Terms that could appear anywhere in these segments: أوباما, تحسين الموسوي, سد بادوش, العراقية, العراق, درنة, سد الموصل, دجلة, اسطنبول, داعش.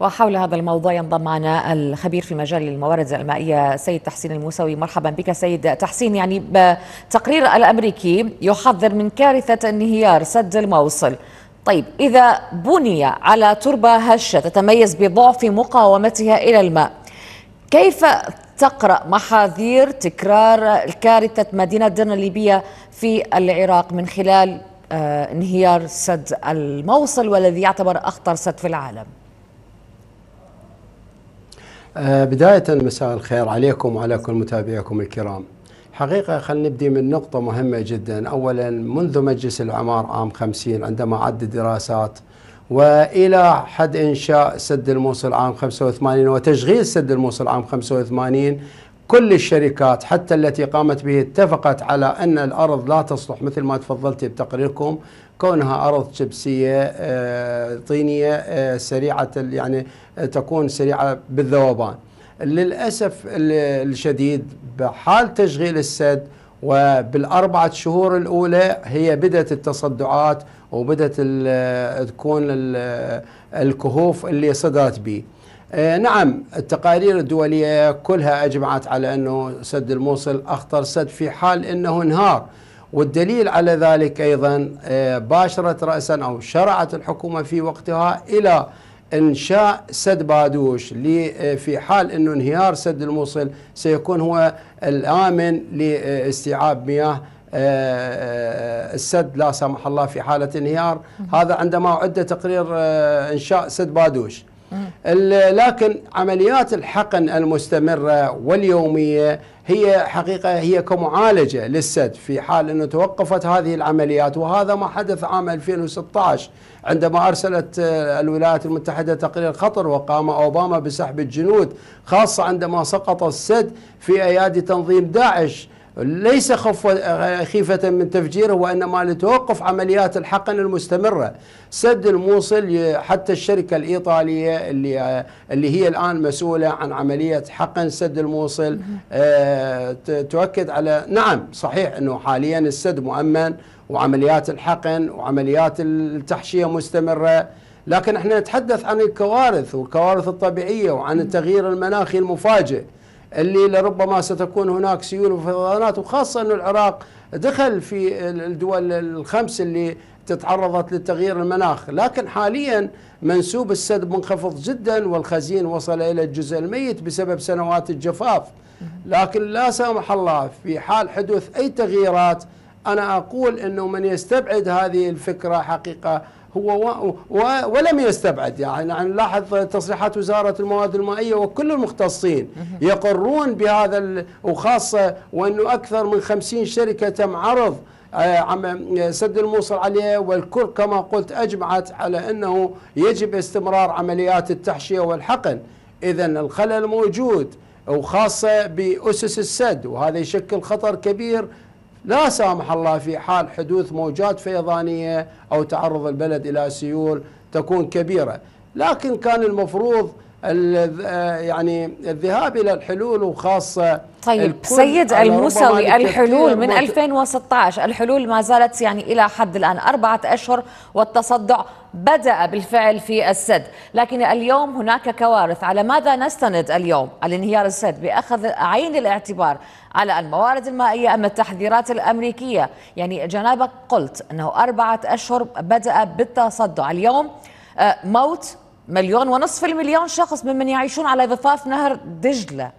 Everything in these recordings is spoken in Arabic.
وحول هذا الموضوع ينضم معنا الخبير في مجال الموارد المائية سيد تحسين الموسوي. مرحبا بك سيد تحسين. يعني تقرير الأمريكي يحذر من كارثة انهيار سد الموصل. طيب إذا بني على تربة هشة تتميز بضعف مقاومتها إلى الماء، كيف تقرأ محاذير تكرار كارثة مدينة درنة الليبية في العراق من خلال انهيار سد الموصل والذي يعتبر أخطر سد في العالم؟ بداية مساء الخير عليكم وعلى كل متابعيكم الكرام. حقيقة خلينا نبدي من نقطة مهمة جدا. أولا منذ مجلس الأعمار عام 50 عندما عد الدراسات وإلى حد إنشاء سد الموصل عام 85 وتشغيل سد الموصل عام 85، كل الشركات حتى التي قامت به اتفقت على أن الأرض لا تصلح، مثل ما تفضلت بتقريركم، كونها أرض جبسية طينية سريعة، يعني تكون سريعة بالذوبان. للأسف الشديد بحال تشغيل السد وبالأربعة شهور الأولى هي بدأت التصدعات وبدأت تكون الكهوف اللي صدرت به. نعم التقارير الدولية كلها أجمعت على أنه سد الموصل أخطر سد في حال أنه انهار، والدليل على ذلك أيضا باشرت رأسا أو شرعت الحكومة في وقتها إلى إنشاء سد بادوش في حال أنه انهيار سد الموصل سيكون هو الآمن لاستيعاب مياه السد لا سمح الله في حالة انهيار. هذا عندما عد تقرير إنشاء سد بادوش. لكن عمليات الحقن المستمرة واليومية هي حقيقة هي كمعالجة للسد في حال أنه توقفت هذه العمليات، وهذا ما حدث عام 2016 عندما أرسلت الولايات المتحدة تقرير خطر وقام أوباما بسحب الجنود، خاصة عندما سقط السد في أيادي تنظيم داعش، ليس خيفة من تفجيره وإنما لتوقف عمليات الحقن المستمرة. سد الموصل حتى الشركة الإيطالية اللي هي الآن مسؤولة عن عملية حقن سد الموصل تؤكد على نعم صحيح أنه حاليا السد مؤمن وعمليات الحقن وعمليات التحشية مستمرة، لكن احنا نتحدث عن الكوارث والكوارث الطبيعية وعن التغيير المناخي المفاجئ اللي لربما ستكون هناك سيول وفيضانات، وخاصة أن العراق دخل في الدول الخمس اللي تتعرضت للتغيير المناخ. لكن حاليا منسوب السد منخفض جدا والخزين وصل إلى الجزء الميت بسبب سنوات الجفاف، لكن لا سامح الله في حال حدوث أي تغييرات أنا أقول أنه من يستبعد هذه الفكرة حقيقة هو ولم يستبعد. يعني نلاحظ تصريحات وزارة الموارد المائية وكل المختصين يقرون بهذا، وخاصة وأنه أكثر من 50 شركة تم عرض سد الموصل عليه، والكل كما قلت أجمعت على أنه يجب استمرار عمليات التحشية والحقن. إذا الخلل موجود وخاصة بأسس السد، وهذا يشكل خطر كبير لا سامح الله في حال حدوث موجات فيضانية أو تعرض البلد إلى سيول تكون كبيرة. لكن كان المفروض يعني الذهاب إلى الحلول وخاصة. طيب سيد الموسوي، الحلول من 2016 الحلول ما زالت يعني إلى حد الآن 4 أشهر والتصدع بدأ بالفعل في السد، لكن اليوم هناك كوارث. على ماذا نستند اليوم على انهيار السد بأخذ عين الاعتبار على الموارد المائية أم التحذيرات الأمريكية؟ يعني جنابك قلت أنه 4 أشهر بدأ بالتصدع، اليوم موت 1.5 مليون شخص ممن يعيشون على ضفاف نهر دجلة.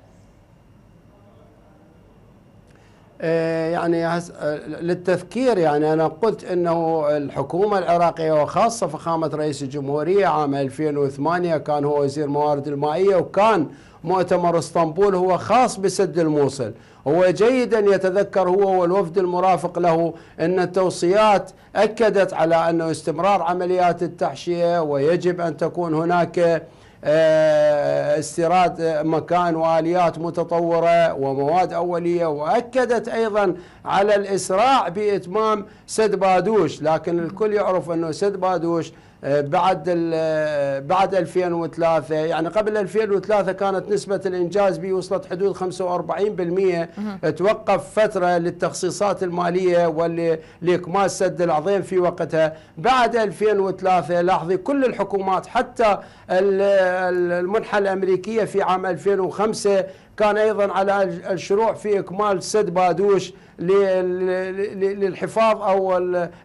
يعني للتذكير يعني أنا قلت أنه الحكومة العراقية وخاصة فخامة رئيس الجمهورية عام 2008 كان هو وزير الموارد المائية، وكان مؤتمر اسطنبول هو خاص بسد الموصل. هو جيدا يتذكر هو والوفد المرافق له أن التوصيات أكدت على أنه استمرار عمليات التحشية ويجب أن تكون هناك استيراد مكان وآليات متطورة ومواد أولية، وأكدت أيضا على الإسراع بإتمام سد بادوش. لكن الكل يعرف أنه سد بادوش بعد 2003، يعني قبل 2003 كانت نسبة الإنجاز به وصلت حدود 45%. توقف فترة للتخصيصات المالية ولإكمال سد العظيم في وقتها. بعد 2003 لاحظي كل الحكومات حتى المنحة الأمريكية في عام 2005 كان أيضا على الشروع في إكمال سد بادوش للحفاظ أو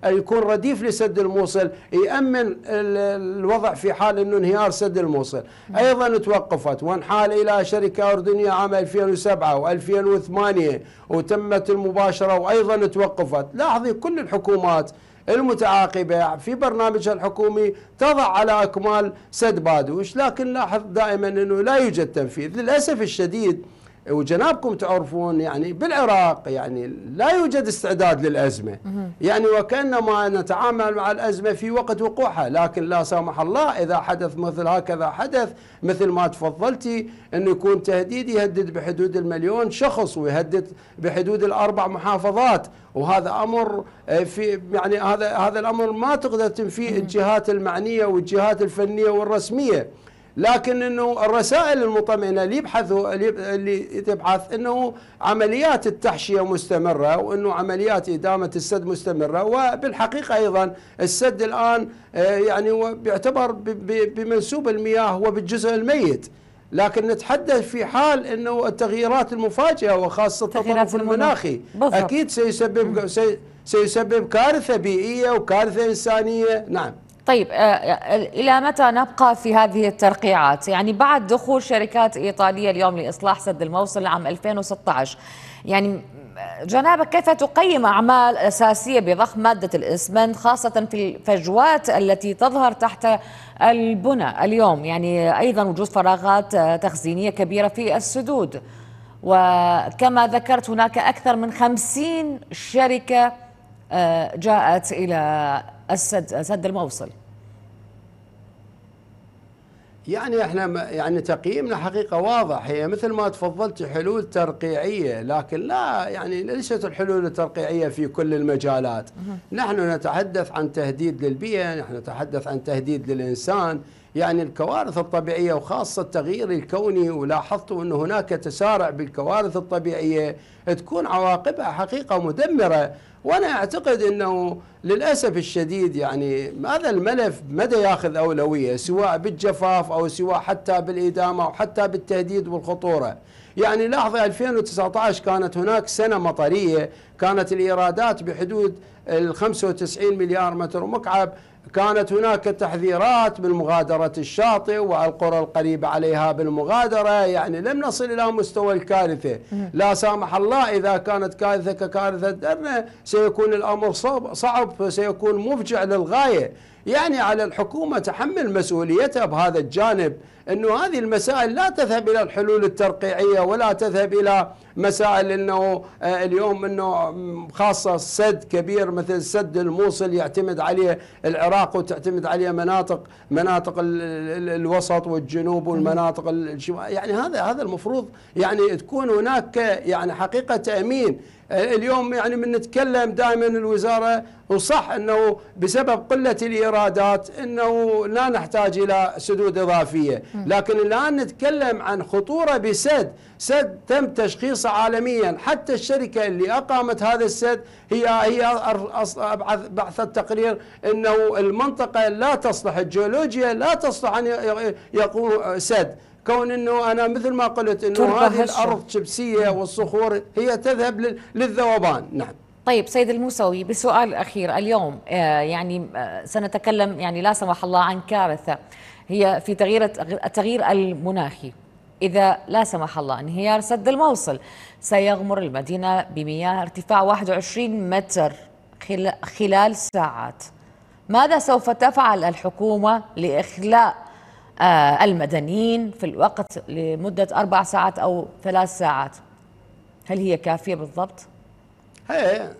يكون رديف لسد الموصل يأمن الوضع في حال أنه انهيار سد الموصل. أيضا توقفت وانحال إلى شركة أردنية عام 2007 و2008 وتمت المباشرة وأيضا توقفت. لاحظي كل الحكومات المتعاقبة في برنامجها الحكومي تضع على أكمال سد بادوش، لكن لاحظ دائما أنه لا يوجد تنفيذ للأسف الشديد. وجنابكم تعرفون يعني بالعراق يعني لا يوجد استعداد للأزمة، يعني وكأنما نتعامل مع الأزمة في وقت وقوعها، لكن لا سامح الله إذا حدث مثل هكذا حدث مثل ما تفضلتي أنه يكون تهديد يهدد بحدود 1,000,000 شخص ويهدد بحدود 4 محافظات، وهذا أمر في يعني هذا الأمر ما تقدر تنفيه الجهات المعنية والجهات الفنية والرسمية، لكن انه الرسائل المطمئنه اللي تبحث انه عمليات التحشيه مستمره وانه عمليات ادامه السد مستمره. وبالحقيقه ايضا السد الان يعني بيعتبر بمنسوب المياه وبالجزء الميت، لكن نتحدث في حال انه التغييرات المفاجئه وخاصه التطرف المناخي اكيد سيسبب كارثه بيئيه وكارثه انسانيه. نعم. طيب إلى متى نبقى في هذه الترقيعات؟ يعني بعد دخول شركات إيطالية اليوم لإصلاح سد الموصل عام 2016، يعني جنابك كيف تقيم أعمال أساسية بضخ مادة الإسمنت خاصة في الفجوات التي تظهر تحت البنى اليوم، يعني أيضا وجود فراغات تخزينية كبيرة في السدود، وكما ذكرت هناك أكثر من 50 شركة جاءت إلى سد الموصل. يعني احنا يعني تقييمنا حقيقه واضح، هي مثل ما تفضلت حلول ترقيعيه، لكن لا يعني ليست الحلول الترقيعيه في كل المجالات. نحن نتحدث عن تهديد للبيئه، نحن نتحدث عن تهديد للانسان، يعني الكوارث الطبيعيه وخاصه التغيير الكوني، ولاحظت ان هناك تسارع بالكوارث الطبيعيه تكون عواقبها حقيقه مدمره. وانا اعتقد انه للاسف الشديد يعني هذا الملف مدى ياخذ اولويه سواء بالجفاف او سواء حتى بالادامه او حتى بالتهديد والخطوره. يعني لاحظي 2019 كانت هناك سنه مطريه، كانت الايرادات بحدود 95 مليار متر مكعب، كانت هناك تحذيرات من مغادرة الشاطئ والقرى القريبة عليها بالمغادرة، يعني لم نصل إلى مستوى الكارثة. لا سامح الله إذا كانت كارثة ككارثة درنة سيكون الأمر صعب، سيكون مفجع للغاية. يعني على الحكومة تحمل مسؤوليتها بهذا الجانب، أنه هذه المسائل لا تذهب إلى الحلول الترقيعية ولا تذهب إلى مسائل أنه اليوم أنه خاصة سد كبير مثل سد الموصل يعتمد عليه العراق وتعتمد عليه مناطق الوسط والجنوب والمناطق الشمال. يعني هذا المفروض يعني تكون هناك يعني حقيقة تأمين. اليوم يعني من نتكلم دائما الوزارة، وصح أنه بسبب قلة الإيرادات أنه لا نحتاج إلى سدود إضافية، لكن الآن نتكلم عن خطورة بسد تم تشخيصه عالميا، حتى الشركة اللي أقامت هذا السد هي بعثت تقرير أنه المنطقة لا تصلح، الجيولوجيا لا تصلح أن يقوم سد، كون أنه أنا مثل ما قلت أنه هذه الأرض شبسية والصخور هي تذهب للذوبان. نعم. طيب سيد الموسوي، بسؤال أخير اليوم يعني سنتكلم يعني لا سمح الله عن كارثة هي في التغيير المناخي. إذا لا سمح الله انهيار سد الموصل سيغمر المدينة بمياه ارتفاع 21 متر خلال ساعات، ماذا سوف تفعل الحكومة لإخلاء المدنيين في الوقت لمدة 4 ساعات أو 3 ساعات؟ هل هي كافية بالضبط؟ هي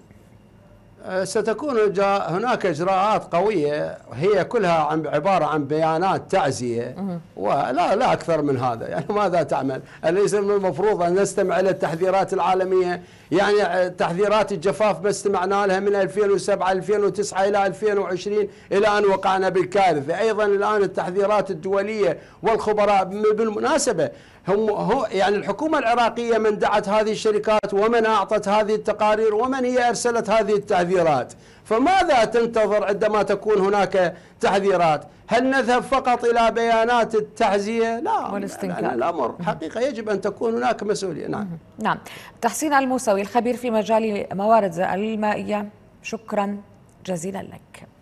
ستكون هناك إجراءات قوية هي كلها عبارة عن بيانات تعزية ولا أكثر من هذا. يعني ماذا تعمل؟ أليس من المفروض أن نستمع إلى التحذيرات العالمية؟ يعني تحذيرات الجفاف ما استمعنا لها من 2007 2009 إلى 2020 إلى أن وقعنا بالكارثة. أيضا الآن التحذيرات الدولية والخبراء بالمناسبة هو يعني الحكومة العراقية من دعت هذه الشركات ومن أعطت هذه التقارير ومن هي أرسلت هذه التحذيرات. فماذا تنتظر عندما تكون هناك تحذيرات؟ هل نذهب فقط إلى بيانات التعزية؟ لا، الأمر حقيقة يجب أن تكون هناك مسؤولية. نعم نعم. تحسين الموسوي الخبير في مجال موارد المائية، شكرا جزيلا لك.